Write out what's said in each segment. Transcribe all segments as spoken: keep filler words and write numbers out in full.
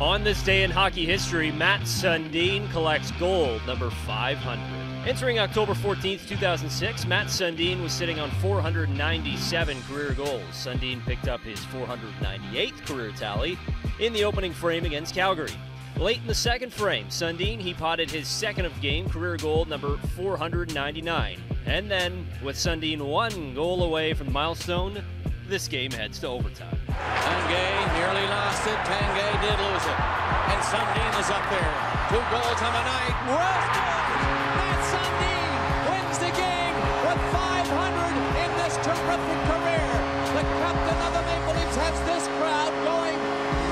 On this day in hockey history, Mats Sundin collects gold number five hundred. Entering October fourteenth, two thousand six, Mats Sundin was sitting on four hundred ninety-seven career goals. Sundin picked up his four hundred ninety-eighth career tally in the opening frame against Calgary. Late in the second frame, Sundin, he potted his second of game career goal number four hundred ninety-nine. And then, with Sundin one goal away from the milestone, this game heads to overtime. Tanguay nearly lost it. Tanguay did lose it. And Sundin is up there. Two goals on the night. Worst goal! Matt Sundin wins the game with five hundred in this terrific career. The captain of the Maple Leafs has this crowd going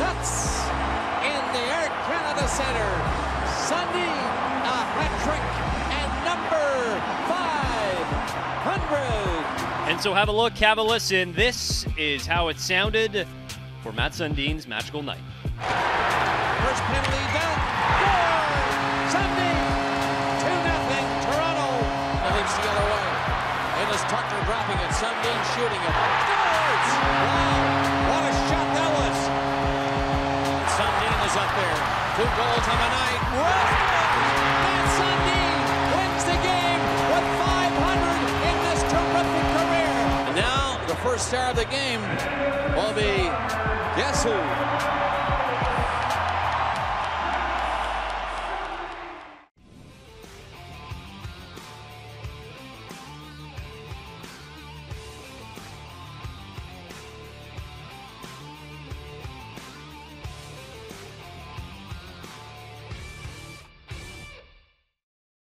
nuts in the Air Canada Centre. Sundin, a hat trick and number five hundred. And so have a look, have a listen. This is how it sounded for Matt Sundin's magical night. First penalty down. Score! Sundin! two nothing Toronto. The Leafs the other way. It is Tucker dropping it. Sundin shooting it. Scores! Wow! What a shot that was. And Sundin is up there. Two goals on the night. Matt Sundin wins the game with five hundred in this terrific career. And now the first star of the game will be guess who?